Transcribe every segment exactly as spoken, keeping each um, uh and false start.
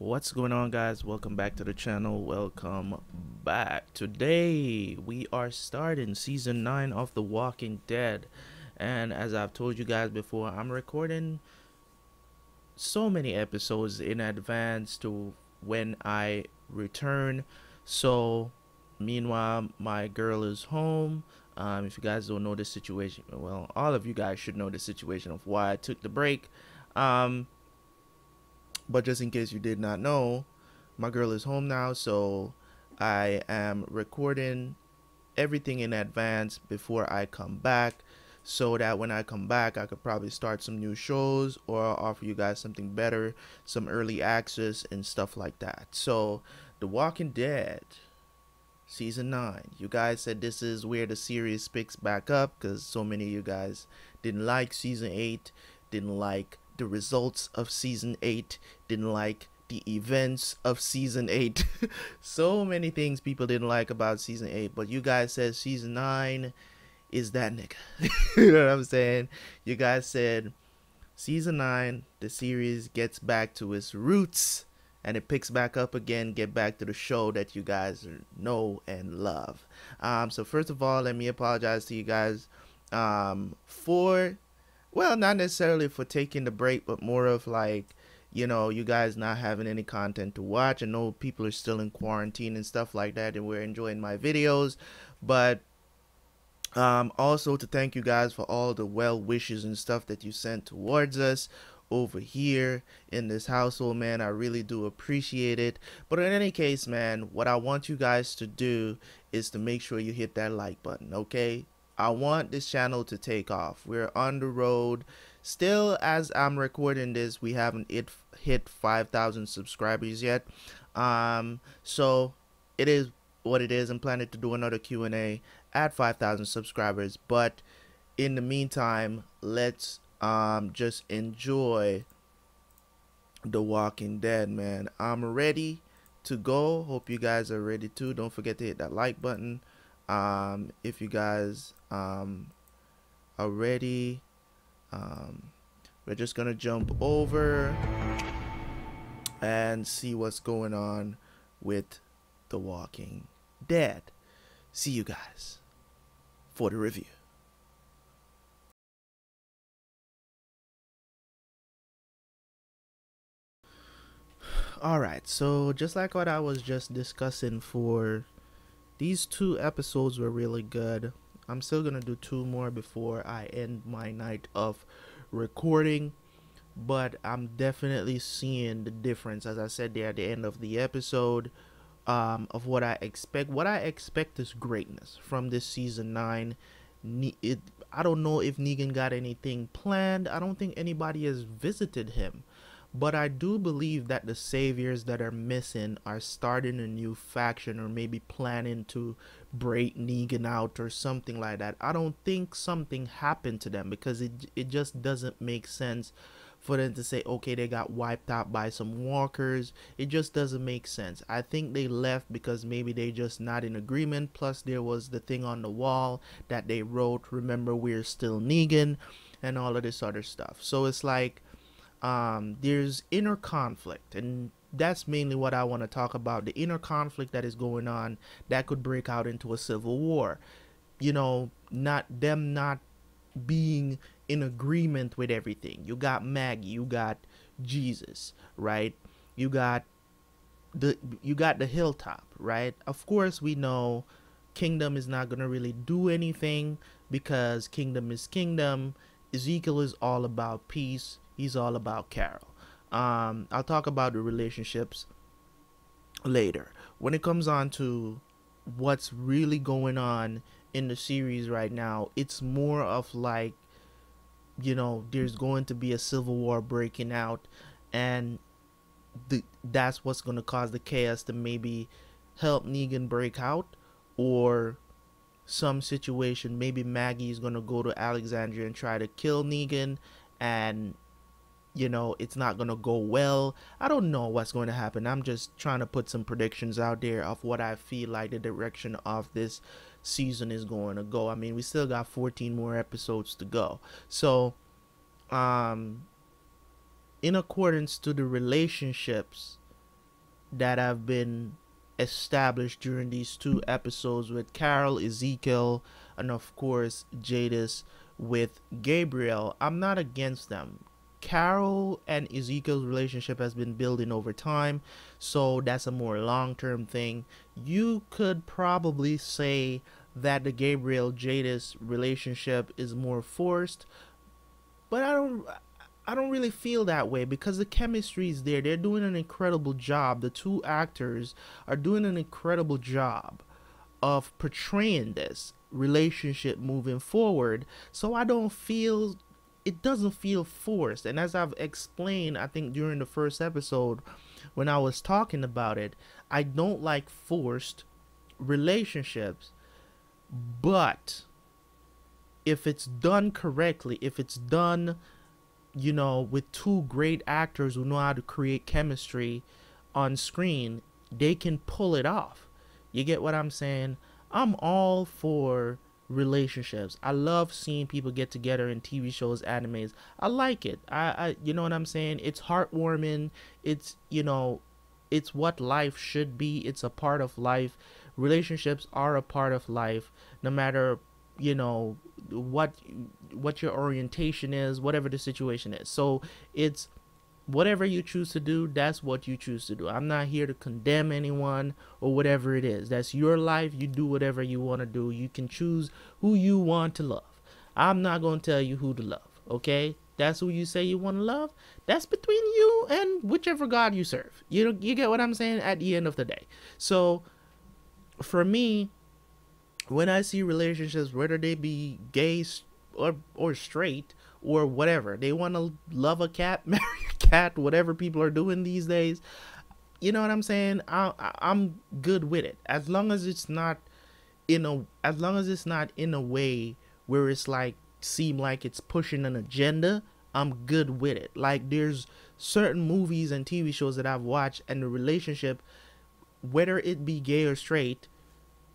What's going on, guys? Welcome back to the channel. Welcome back. Today we are starting season nine of The Walking Dead, and as I've told you guys before, I'm recording so many episodes in advance to when I return. So meanwhile, my girl is home. Um, if you guys don't know the situation, well, all of you guys should know the situation of why I took the break. Um, But just in case you did not know, my girl is home now, so I am recording everything in advance before I come back, so that when I come back, I could probably start some new shows or offer you guys something better, some early access and stuff like that. So, The Walking Dead, Season nine. You guys said this is where the series picks back up, because so many of you guys didn't like Season eight, didn't like the results of Season eight, didn't like the events of Season eight. So many things people didn't like about Season eight, but you guys said Season nine is that nigga. You know what I'm saying? You guys said Season nine, the series gets back to its roots, and it picks back up again, get back to the show that you guys know and love. Um, so first of all, let me apologize to you guys um, for... well, not necessarily for taking the break, but more of like, you know, you guys not having any content to watch. I know people are still in quarantine and stuff like that, and we're enjoying my videos. But um, also to thank you guys for all the well wishes and stuff that you sent towards us over here in this household, man. I really do appreciate it. But in any case, man, what I want you guys to do is to make sure you hit that like button, okay? I want this channel to take off. We're on the road. Still, as I'm recording this, we haven't hit, hit five thousand subscribers yet. Um, so it is what it is. I'm planning to do another Q and A at five thousand subscribers. But in the meantime, let's um, just enjoy The Walking Dead, man. I'm ready to go. Hope you guys are ready too. Don't forget to hit that like button. Um, if you guys um, are ready, um, we're just gonna jump over and see what's going on with The Walking Dead. See you guys for the review. All right, so just like what I was just discussing, for these two episodes were really good. I'm still gonna do two more before I end my night of recording, but I'm definitely seeing the difference, as I said there at the end of the episode, um, of what I expect. What I expect is greatness from this season nine. It, I don't know if Negan got anything planned. I don't think anybody has visited him, but I do believe that the saviors that are missing are starting a new faction, or maybe planning to break Negan out or something like that. I don't think something happened to them, because it, it just doesn't make sense for them to say, okay, they got wiped out by some walkers. It just doesn't make sense. I think they left because maybe they just not in agreement. Plus there was the thing on the wall that they wrote, remember, we're still Negan, and all of this other stuff. So it's like, um there's inner conflict, and that's mainly what I want to talk about, the inner conflict that is going on that could break out into a civil war. You know, not them not being in agreement with everything. You got Maggie, you got Jesus, right? You got the you got the Hilltop, right? Of course we know Kingdom is not going to really do anything, because Kingdom is Kingdom. Ezekiel is all about peace. He's all about Carol. Um, I'll talk about the relationships later. When it comes on to what's really going on in the series right now, it's more of like, you know, there's going to be a civil war breaking out, and the, that's what's going to cause the chaos to maybe help Negan break out, or some situation. Maybe Maggie is going to go to Alexandria and try to kill Negan, and you know, it's not gonna go well. I don't know what's going to happen. I'm just trying to put some predictions out there of what I feel like the direction of this season is going to go. I mean, we still got fourteen more episodes to go. So, um, in accordance to the relationships that have been established during these two episodes with Carol, Ezekiel, and of course Jadis with Gabriel. I'm not against them. Carol and Ezekiel's relationship has been building over time, so that's a more long-term thing. You could probably say that the Gabriel-Jadis relationship is more forced, but I don't I don't really feel that way because the chemistry is there. They're doing an incredible job. The two actors are doing an incredible job of portraying this relationship moving forward, so I don't feel it doesn't feel forced. And as I've explained, I think during the first episode when I was talking about it, I don't like forced relationships, but if it's done correctly, if it's done, you know, with two great actors who know how to create chemistry on screen, they can pull it off. You get what I'm saying? I'm all for relationships. I love seeing people get together in T V shows, animes. I like it. I, I you know what I'm saying? It's heartwarming. It's, you know, it's what life should be. It's a part of life. Relationships are a part of life, no matter, you know, what what your orientation is, whatever the situation is. So it's whatever you choose to do, that's what you choose to do. I'm not here to condemn anyone or whatever it is. That's your life. You do whatever you want to do. You can choose who you want to love. I'm not going to tell you who to love, okay? That's who you say you want to love. That's between you and whichever God you serve. You, you get what I'm saying at the end of the day. So for me, when I see relationships, whether they be gay or, or straight or whatever, they want to love a cat, marry a cat, whatever people are doing these days, you know what I'm saying? I, I, I'm good with it, as long as it's not in a as long as it's not in a way where it's like seem like it's pushing an agenda. I'm good with it. Like, there's certain movies and T V shows that I've watched, and the relationship, whether it be gay or straight,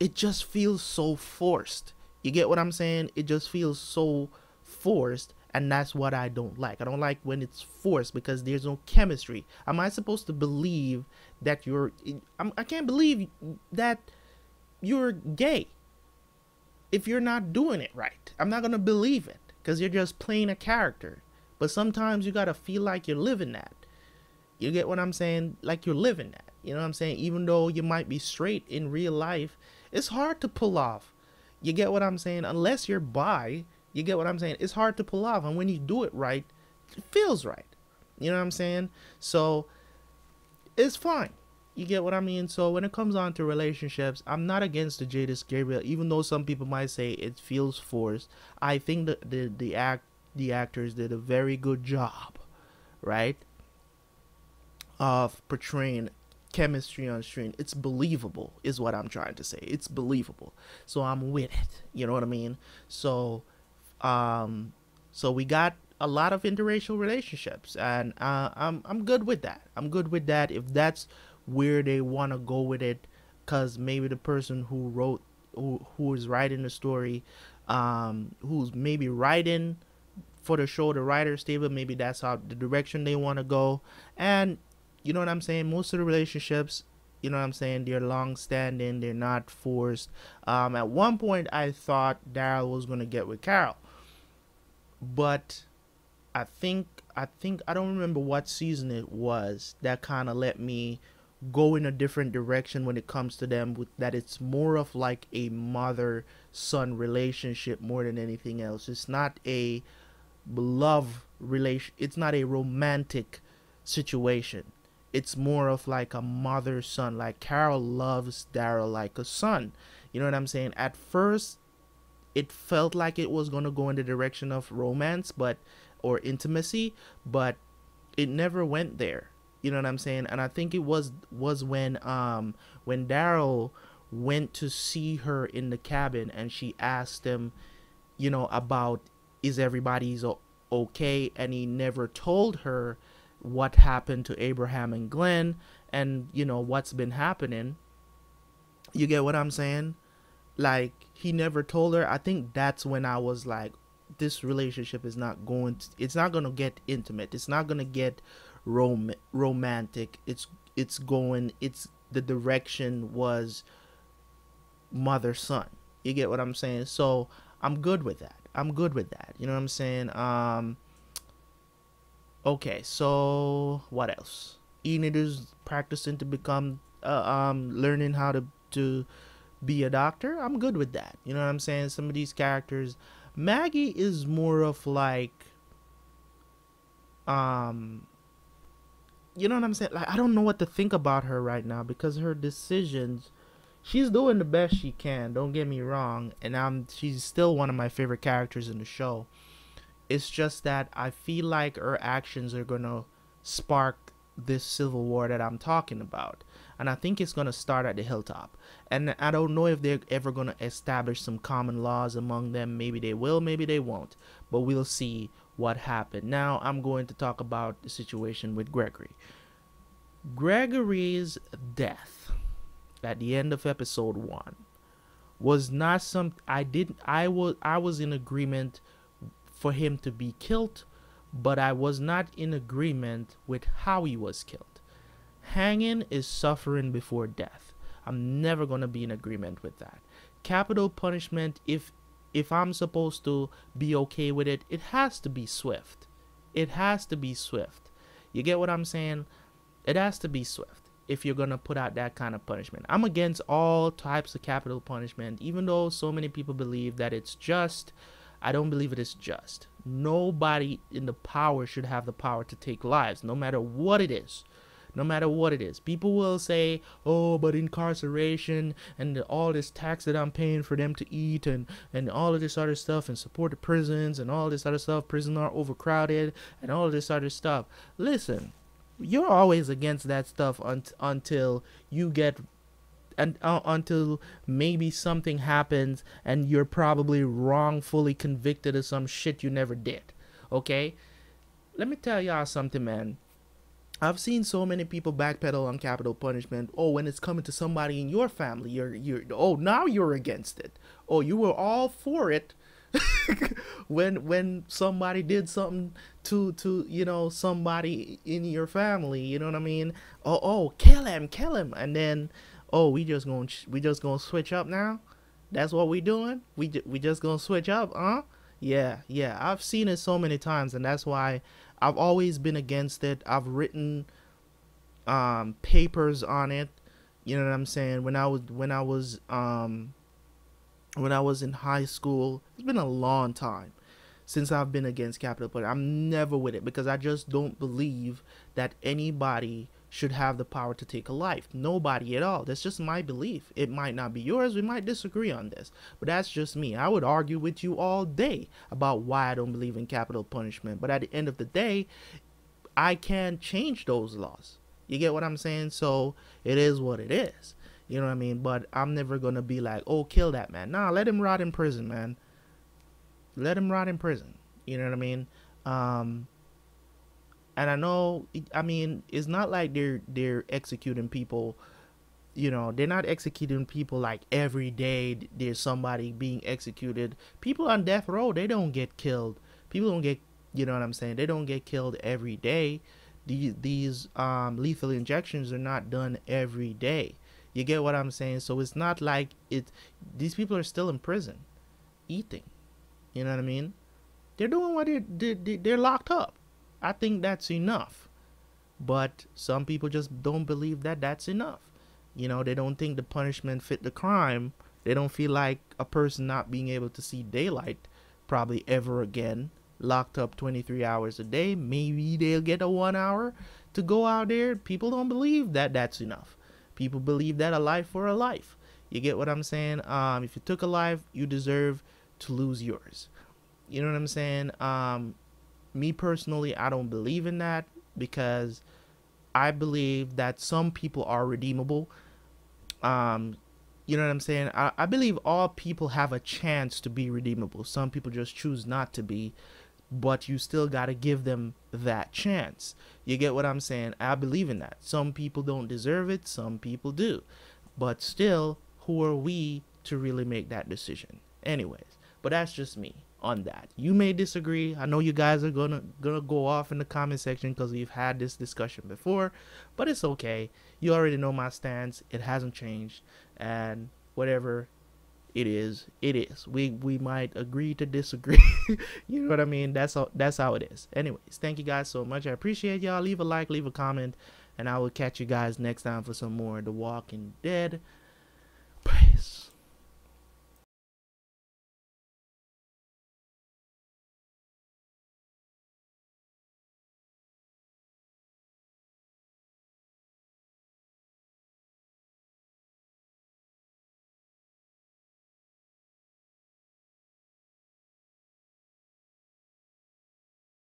it just feels so forced. You get what I'm saying? It just feels so forced, and that's what I don't like. I don't like when it's forced because there's no chemistry. Am I supposed to believe that you're... I'm, I can't believe that you're gay if you're not doing it right. I'm not going to believe it because you're just playing a character. But sometimes you got to feel like you're living that. You get what I'm saying? Like you're living that. You know what I'm saying? Even though you might be straight in real life, it's hard to pull off. You get what I'm saying? Unless you're bi, you get what I'm saying? It's hard to pull off. And when you do it right, it feels right. You know what I'm saying? So it's fine. You get what I mean? So when it comes on to relationships, I'm not against the Jadis Gabriel, even though some people might say it feels forced. I think the, the, the, act, the actors did a very good job, right, of portraying chemistry on screen. It's believable is what I'm trying to say. It's believable, so I'm with it. You know what I mean? So um so we got a lot of interracial relationships, and uh, I'm, I'm good with that. I'm good with that if that's where they want to go with it, because maybe the person who wrote who, who is writing the story, um who's maybe writing for the show, the writer's table, maybe that's how the direction they want to go. And you know what I'm saying? Most of the relationships, you know what I'm saying, they're long-standing. They're not forced. Um, at one point, I thought Daryl was going to get with Carol. But I think, I think, I don't remember what season it was that kind of let me go in a different direction when it comes to them, with that it's more of like a mother-son relationship more than anything else. It's not a love relation. It's not a romantic situation. It's more of like a mother son. Like, Carol loves Daryl like a son. You know what I'm saying? At first, it felt like it was going to go in the direction of romance, but or intimacy, but it never went there. You know what I'm saying? And I think it was was when um when Daryl went to see her in the cabin, and she asked him, you know, about is everybody's okay, and he never told her what happened to Abraham and Glenn, and you know what's been happening. You get what I'm saying? Like, he never told her. I think that's when I was like, this relationship is not going to, it's not going to get intimate, it's not going to get rom romantic, it's it's going, it's the direction was mother son. You get what I'm saying? So I'm good with that. I'm good with that. You know what I'm saying? Um, okay, so what else? Enid is practicing to become, uh, um, learning how to, to be a doctor. I'm good with that. You know what I'm saying? Some of these characters, Maggie is more of like, um, you know what I'm saying? Like, I don't know what to think about her right now because her decisions, she's doing the best she can, don't get me wrong, and I'm she's still one of my favorite characters in the show. It's just that I feel like her actions are gonna spark this civil war that I'm talking about, and I think it's gonna start at the Hilltop. And I don't know if they're ever gonna establish some common laws among them. Maybe they will, maybe they won't, but we'll see what happened. Now I'm going to talk about the situation with Gregory. Gregory's death at the end of episode one was not some I didn't I was I was in agreement for him to be killed, but I was not in agreement with how he was killed. Hanging is suffering before death. I'm never gonna be in agreement with that. Capital punishment, if if I'm supposed to be okay with it, it has to be swift. It has to be swift. You get what I'm saying? It has to be swift. If you're gonna put out that kind of punishment, I'm against all types of capital punishment, even though so many people believe that it's just. I don't believe it is just. Nobody in the power should have the power to take lives, no matter what it is. No matter what it is, people will say, "Oh, but incarceration and all this tax that I'm paying for them to eat and and all of this other stuff and support the prisons and all this other stuff. Prisons are overcrowded and all of this other stuff." Listen. You're always against that stuff un until you get and uh, until maybe something happens and you're probably wrongfully convicted of some shit you never did. Okay, let me tell y'all something, man. I've seen so many people backpedal on capital punishment. Oh, when it's coming to somebody in your family, you're you're oh, now you're against it. Oh, you were all for it when when somebody did something to to you know, somebody in your family, you know what I mean? Oh, oh, kill him, kill him, and then oh, we just gonna we just gonna switch up now. That's what we doing. We we just gonna switch up, huh? Yeah, yeah. I've seen it so many times, and that's why I've always been against it. I've written um, papers on it. You know what I'm saying? When I was when I was um, when I was in high school, it's been a long time since I've been against capital punishment. I'm never with it because I just don't believe that anybody should have the power to take a life. Nobody at all. That's just my belief. It might not be yours. We might disagree on this, but that's just me. I would argue with you all day about why I don't believe in capital punishment. But at the end of the day, I can't change those laws. You get what I'm saying? So it is what it is. You know what I mean? But I'm never going to be like, oh, kill that man. Nah, let him rot in prison, man. Let him rot in prison. You know what I mean? Um, and I know, I mean, it's not like they're, they're executing people, you know, they're not executing people like every day there's somebody being executed. People on death row, they don't get killed. People don't get, you know what I'm saying? They don't get killed every day. These, these um, lethal injections are not done every day. You get what I'm saying? So it's not like it, these people are still in prison eating. You know what I mean? They're doing what they're, they're, they're locked up. I think that's enough. But some people just don't believe that that's enough. You know, they don't think the punishment fit the crime. They don't feel like a person not being able to see daylight probably ever again, locked up twenty-three hours a day. Maybe they'll get a one hour to go out there. People don't believe that that's enough. People believe that a life for a life. You get what I'm saying? Um, if you took a life, you deserve to lose yours. You know what I'm saying? Um, me personally, I don't believe in that because I believe that some people are redeemable. Um, you know what I'm saying? I, I believe all people have a chance to be redeemable. Some people just choose not to be, but you still got to give them that chance. You get what I'm saying? I believe in that. Some people don't deserve it. Some people do. But still, who are we to really make that decision? Anyways. But that's just me. on that. You may disagree. I know you guys are gonna gonna go off in the comment section because we've had this discussion before, but it's okay. You already know my stance. It hasn't changed, and whatever it is, it is. We we might agree to disagree. You know what I mean? That's all. That's how it is. Anyways, thank you guys so much. I appreciate y'all. Leave a like, leave a comment, and I will catch you guys next time for some more The Walking Dead. Peace.